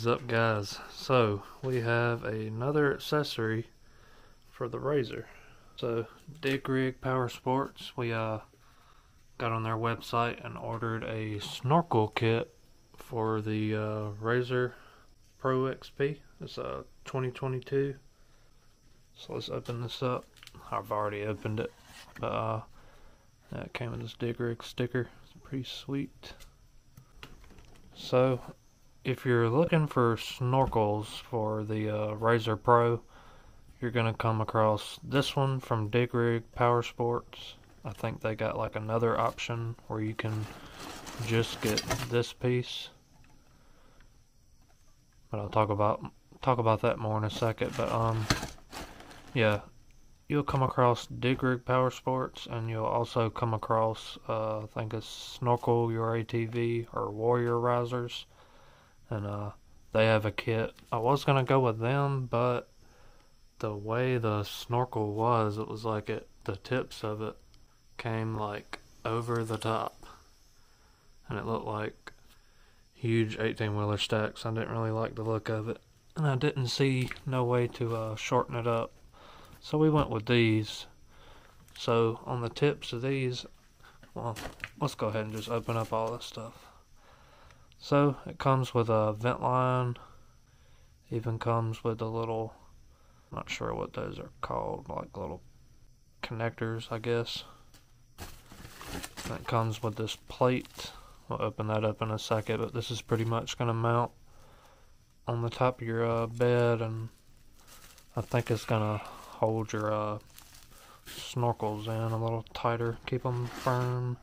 is up, guys? So we have another accessory for the RZR. So Dig Rig Power Sports, we got on their website and ordered a snorkel kit for the RZR Pro XP. It's a 2022. So let's open this up. I've already opened it, but it came with this Dig Rig sticker. It's pretty sweet. So if you're looking for snorkels for the RZR Pro, you're gonna come across this one from Dig Rig Power Sports. I think they got like another option where you can just get this piece, but I'll talk about that more in a second. But yeah, you'll come across Dig Rig Power Sports, and you'll also come across I think it's Snorkel Your ATV or Warrior Risers, and they have a kit. I was gonna go with them, but the way the snorkel was, it was like the tips of it came like over the top, and it looked like huge 18-wheeler stacks. I didn't really like the look of it, and I didn't see no way to shorten it up, so we went with these. So on the tips of these, well, let's go ahead and just open up all this stuff. So it comes with a vent line, even comes with a little, I'm not sure what those are called, like little connectors, I guess. That comes with this plate. We'll open that up in a second, but this is pretty much going to mount on the top of your bed, and I think it's going to hold your snorkels in a little tighter, keep them firm.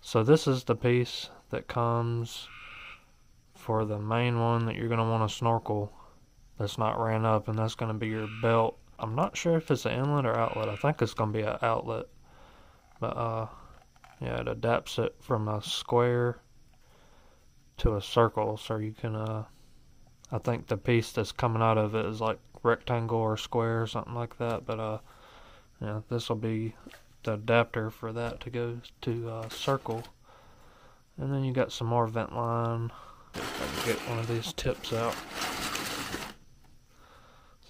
So this is the piece that comes for the main one that you're going to want to snorkel. That's not ran up, and that's going to be your belt. I'm not sure if it's an inlet or outlet. I think it's going to be an outlet, but yeah, it adapts it from a square to a circle, so you can I think the piece that's coming out of it is like rectangle or square or something like that, but yeah, this will be the adapter for that to go to circle. And then you got some more vent line. If I can get one of these tips out.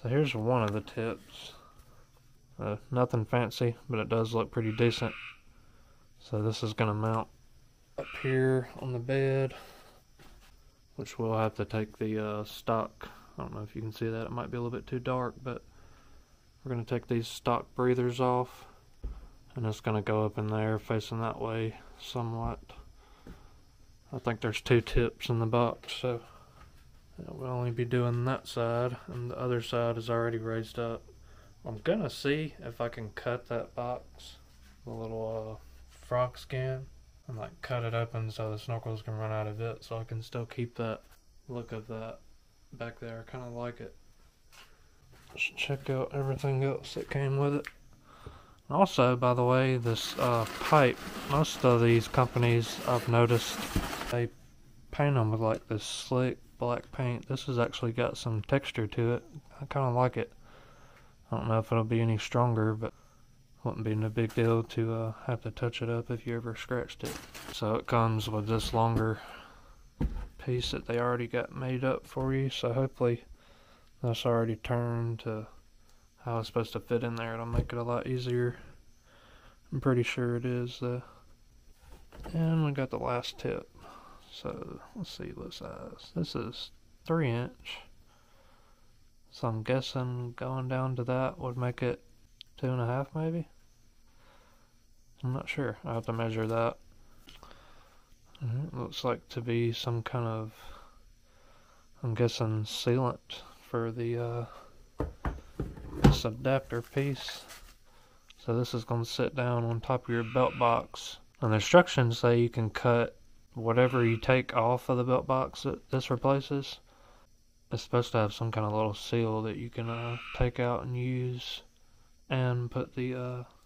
So here's one of the tips. Nothing fancy, but it does look pretty decent. So this is going to mount up here on the bed, which we'll have to take the stock. I don't know if you can see that. It might be a little bit too dark, but we're going to take these stock breathers off, and it's going to go up in there facing that way somewhat. I think there's two tips in the box, so we'll only be doing that side, and the other side is already raised up. I'm gonna see if I can cut that box, the little frog skin, and like cut it open so the snorkels can run out of it, so I can still keep that look of that back there. I kinda like it. Let's check out everything else that came with it. And also, by the way, this pipe, most of these companies I've noticed, they paint them with like this slick black paint. This has actually got some texture to it. I kind of like it. I don't know if it'll be any stronger, but wouldn't be no big deal to have to touch it up if you ever scratched it. So it comes with this longer piece that they already got made up for you, so hopefully that's already turned to how it's supposed to fit in there. It'll make it a lot easier. I'm pretty sure it is. And we got the last tip. So let's see what size. This is 3 inch. So I'm guessing going down to that would make it 2.5 maybe? I'm not sure. I have to measure that. It looks like to be some kind of, I'm guessing, sealant for the this adapter piece. So this is going to sit down on top of your belt box. And the instructions say you can cut whatever you take off of the belt box that this replaces. It's supposed to have some kind of little seal that you can take out and use, and put the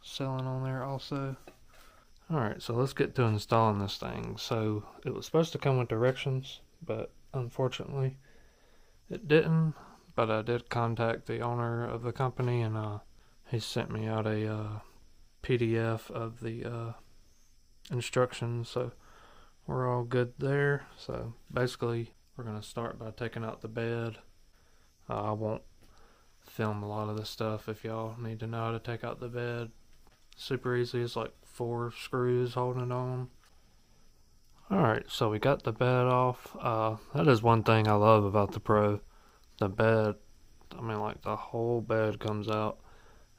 sealant on there also. Alright, so let's get to installing this thing. So it was supposed to come with directions, but unfortunately it didn't. But I did contact the owner of the company, and he sent me out a PDF of the instructions, so we're all good there. So basically We're gonna start by taking out the bed. I won't film a lot of this stuff. If y'all need to know how to take out the bed, super easy. It's like 4 screws holding it on. Alright, so we got the bed off. That is one thing I love about the Pro. The bed, I mean, like, the whole bed comes out,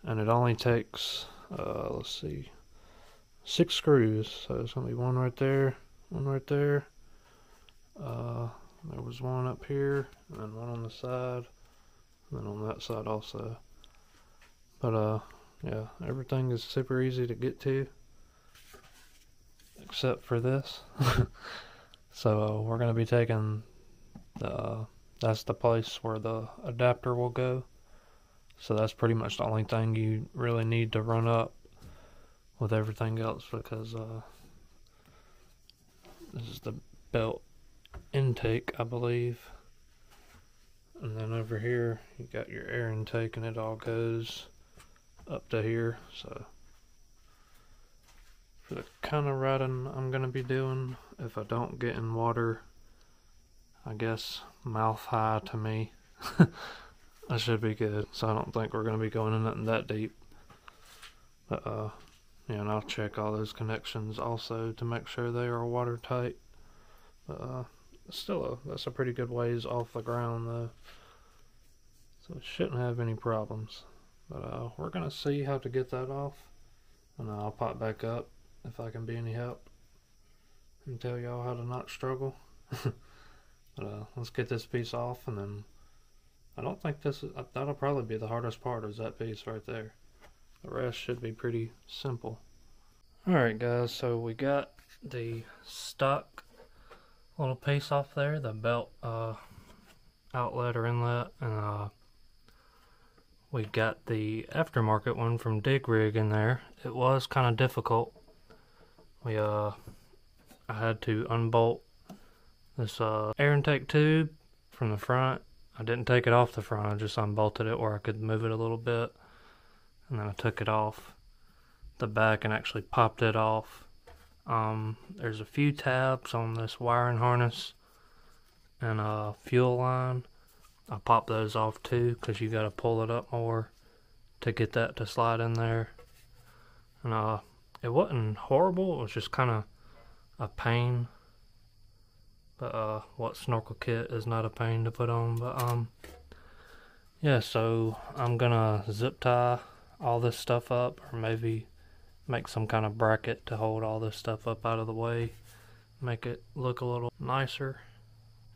and it only takes, let's see, 6 screws. So there's gonna be one right there, one right there. There was one up here, and then one on the side, and then on that side also. But yeah, everything is super easy to get to, except for this. So we're going to be taking the, that's the place where the adapter will go. So that's pretty much the only thing you really need to run up with everything else, because this is the belt intake, I believe. And then over here you got your air intake, and it all goes up to here. So for the kind of riding I'm going to be doing, if I don't get in water, I guess mouth high to me, I should be good. So I don't think we're going to be going in nothing that deep. But yeah, and I'll check all those connections also to make sure they are watertight. But still, that's a pretty good ways off the ground though, so we shouldn't have any problems. But we're going to see how to get that off, and I'll pop back up if I can be any help and tell y'all how to not struggle. But let's get this piece off, and then I don't think this is, that'll probably be the hardest part, is that piece right there. The rest should be pretty simple. Alright guys, so we got the stock little piece off there, the belt outlet or inlet, and we got the aftermarket one from Dig Rig in there. It was kind of difficult. We I had to unbolt this air intake tube from the front. I didn't take it off the front, I just unbolted it where I could move it a little bit, and then I took it off the back and actually popped it off. There's a few tabs on this wiring harness and a fuel line. I pop those off too, because you got to pull it up more to get that to slide in there. And it wasn't horrible, it was just kind of a pain. But what snorkel kit is not a pain to put on? But yeah, so I'm gonna zip tie all this stuff up, or maybe make some kind of bracket to hold all this stuff up out of the way, make it look a little nicer.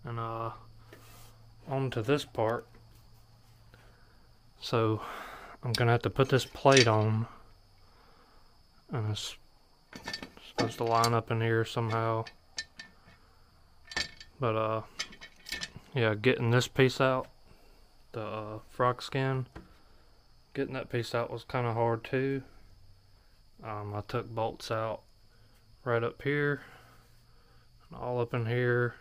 And on to this part. So I'm gonna have to put this plate on, and it's supposed to line up in here somehow. But yeah, getting this piece out, the frog skin, getting that piece out was kind of hard too. I took bolts out right up here, and all up in here,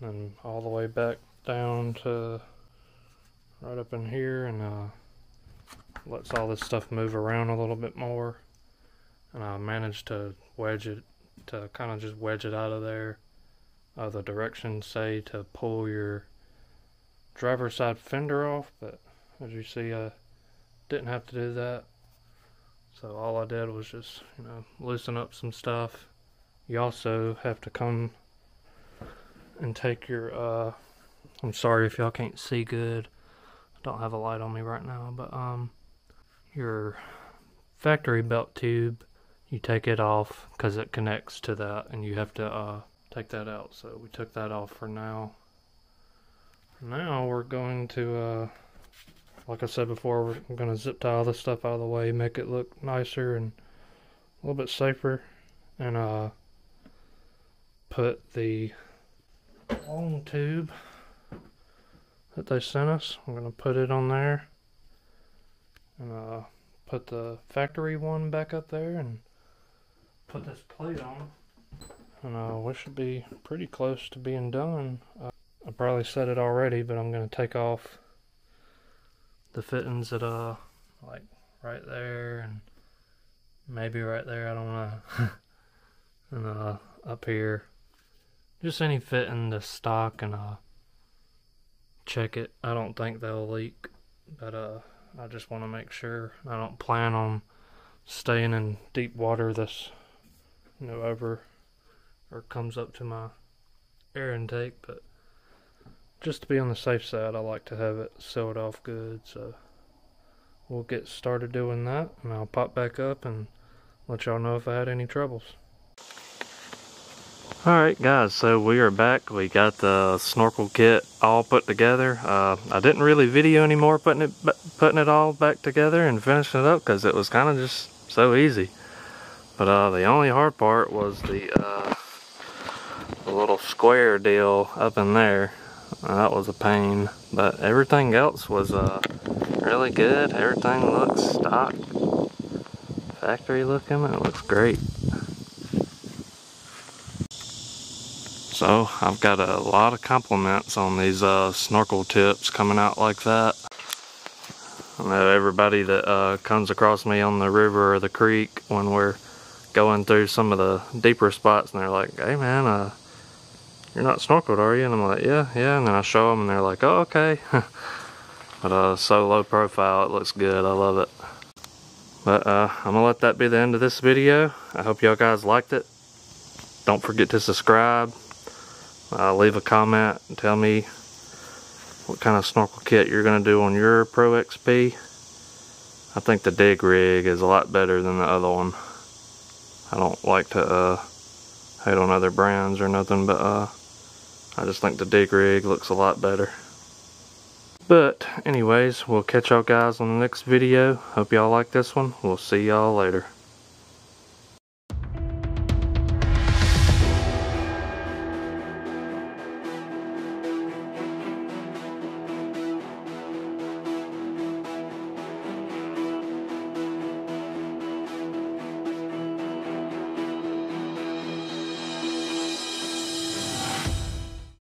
and then all the way back down to right up in here, and lets all this stuff move around a little bit more. And I managed to wedge it, to kind of just wedge it out of there. The directions say to pull your driver's side fender off, but as you see, I didn't have to do that. So all I did was just, you know, loosen up some stuff. You also have to come and take your, I'm sorry if y'all can't see good, I don't have a light on me right now, but your factory belt tube, you take it off because it connects to that, and you have to take that out. So we took that off for now. Now we're going to like I said before, we're going to zip tie all this stuff out of the way, make it look nicer and a little bit safer, and put the long tube that they sent us, I'm going to put it on there, and put the factory one back up there, and put this plate on, and we should be pretty close to being done. I probably said it already, but I'm going to take off the fittings that like right there, and maybe right there, I don't know. And up here, Just any fit in the stock, and check it. I don't think they'll leak, but I just want to make sure. I don't plan on staying in deep water that's over or comes up to my air intake, but just to be on the safe side, I like to have it sealed off good. So we'll get started doing that, and I'll pop back up and let y'all know if I had any troubles. Alright guys, so we are back. We got the snorkel kit all put together. I didn't really video anymore putting it all back together and finishing it up, because it was kind of just so easy. But the only hard part was the little square deal up in there. That was a pain, but everything else was really good. Everything looks stock, factory looking. It looks great. So I've got a lot of compliments on these snorkel tips coming out like that. I know everybody that comes across me on the river or the creek when we're going through some of the deeper spots, and they're like, "Hey man, you're not snorkeled, are you?" And I'm like, yeah, and then I show them and they're like, "Oh, okay." But so low profile, it looks good. I love it. But I'm gonna let that be the end of this video. I hope y'all guys liked it. Don't forget to subscribe, leave a comment and tell me what kind of snorkel kit you're gonna do on your Pro XP. I think the Dig Rig is a lot better than the other one. I don't like to hate on other brands or nothing, but I just think the Dig Rig looks a lot better. But anyways, we'll catch y'all guys on the next video. Hope y'all like this one. We'll see y'all later.